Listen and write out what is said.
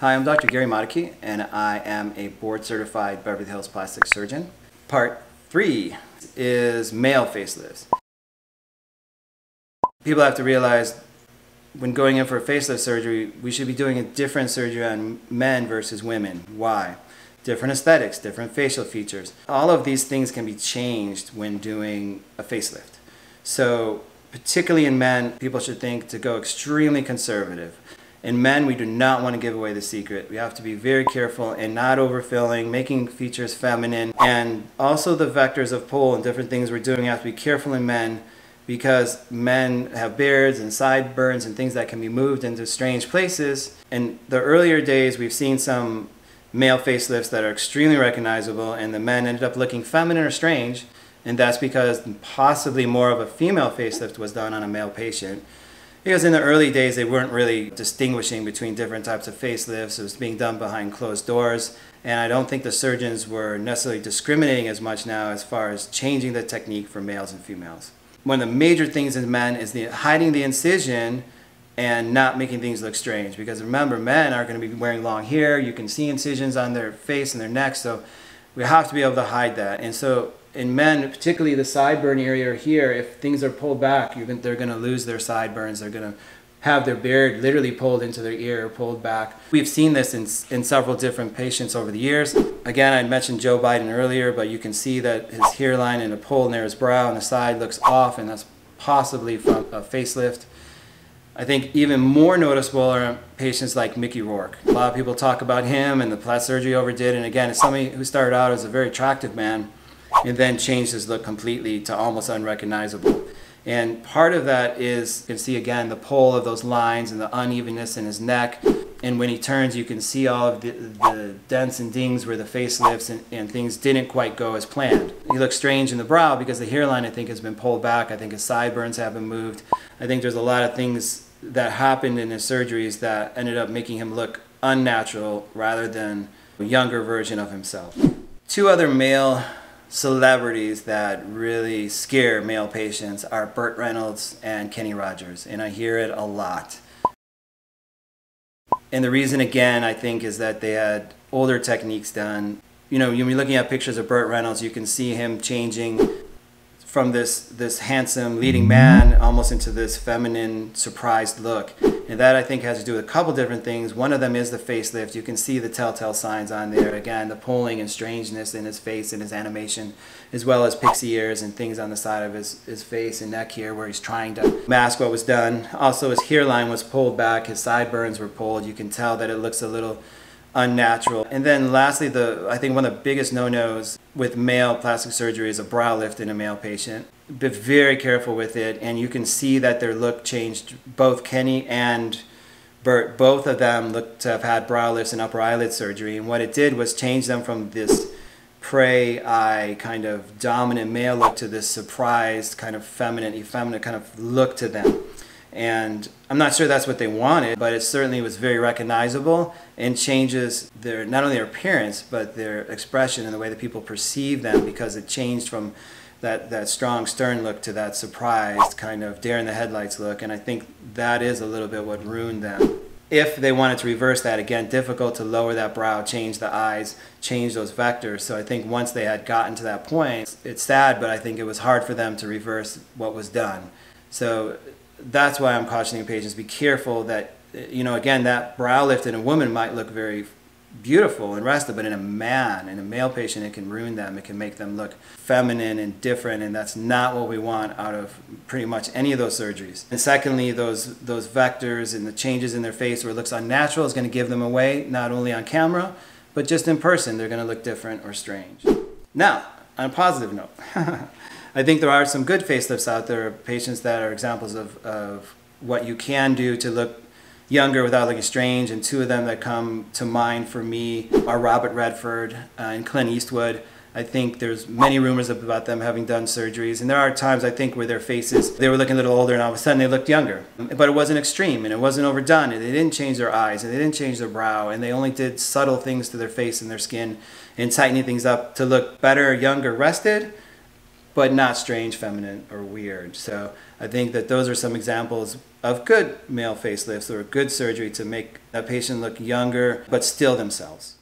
Hi, I'm Dr. Gary Motykie, and I am a board-certified Beverly Hills plastic surgeon. Part 3 is male facelifts. People have to realize when going in for a facelift surgery, we should be doing a different surgery on men versus women. Why? Different aesthetics, different facial features. All of these things can be changed when doing a facelift. So, particularly in men, people should think to go extremely conservative. In men, we do not want to give away the secret. We have to be very careful in not overfilling, making features feminine, and also the vectors of pull and different things we're doing. We have to be careful in men because men have beards and sideburns and things that can be moved into strange places. In the earlier days, we've seen some male facelifts that are extremely recognizable, and the men ended up looking feminine or strange, and that's because possibly more of a female facelift was done on a male patient, because in the early days they weren't really distinguishing between different types of facelifts. It was being done behind closed doors, and I don't think the surgeons were necessarily discriminating as much now as far as changing the technique for males and females. One of the major things in men is hiding the incision and not making things look strange, because remember, men are going to be wearing long hair. You can see incisions on their face and their neck, so we have to be able to hide that. And so in men, particularly the sideburn area here, if things are pulled back, they're going to lose their sideburns. They're going to have their beard literally pulled into their ear, pulled back. We've seen this in several different patients over the years. Again, I mentioned Joe Biden earlier, but you can see that his hairline and the pull near his brow and the side looks off, and that's possibly from a facelift. I think even more noticeable are patients like Mickey Rourke. A lot of people talk about him and the plastic surgery overdid, and again, it's somebody who started out as a very attractive man and then changed his look completely to almost unrecognizable. And part of that is, you can see again the pull of those lines and the unevenness in his neck, and when he turns you can see all of the dents and dings where the facelifts and things didn't quite go as planned. He looks strange in the brow because the hairline I think has been pulled back. I think his sideburns have been moved. I think there's a lot of things that happened in his surgeries that ended up making him look unnatural rather than a younger version of himself. Two other male celebrities that really scare male patients are Burt Reynolds and Kenny Rogers, and I hear it a lot. And the reason, again, I think is that they had older techniques done. You know, when you're looking at pictures of Burt Reynolds, you can see him changing from this handsome leading man almost into this feminine surprised look. And that I think has to do with a couple different things. One of them is the facelift. You can see the telltale signs on there. Again, the pulling and strangeness in his face and his animation, as well as pixie ears and things on the side of his face and neck here where he's trying to mask what was done. Also, his hairline was pulled back. His sideburns were pulled. You can tell that it looks a little unnatural. And then lastly, I think one of the biggest no-nos with male plastic surgery is a brow lift in a male patient. Be very careful with it, and you can see that their look changed. Both Kenny and Burt, both of them looked to have had brow lifts and upper eyelid surgery, and what it did was change them from this prey eye kind of dominant male look to this surprised kind of effeminate kind of look to them. And I'm not sure that's what they wanted, but it certainly was very recognizable and changes their, not only their appearance, but their expression and the way that people perceive them, because it changed from that strong stern look to that surprised kind of dare in the headlights look, and I think that is a little bit what ruined them. If they wanted to reverse that, again, difficult to lower that brow, change the eyes, change those vectors. So I think once they had gotten to that point, it's sad, but I think it was hard for them to reverse what was done. So that's why I'm cautioning patients, be careful that, you know, again, that brow lift in a woman might look very beautiful and rested, but in a man, in a male patient, it can ruin them. It can make them look feminine and different, and that's not what we want out of pretty much any of those surgeries. And secondly, those vectors and the changes in their face where it looks unnatural is going to give them away, not only on camera, but just in person. They're going to look different or strange. Now, on a positive note, I think there are some good facelifts out there, patients that are examples of what you can do to look younger without looking strange, and two of them that come to mind for me are Robert Redford and Clint Eastwood. I think there's many rumors about them having done surgeries, and there are times I think where their faces, they were looking a little older and all of a sudden they looked younger. But it wasn't extreme and it wasn't overdone, and they didn't change their eyes and they didn't change their brow, and they only did subtle things to their face and their skin and tightening things up to look better, younger, rested. but not strange, feminine, or weird. So I think that those are some examples of good male facelifts or good surgery to make a patient look younger, but still themselves.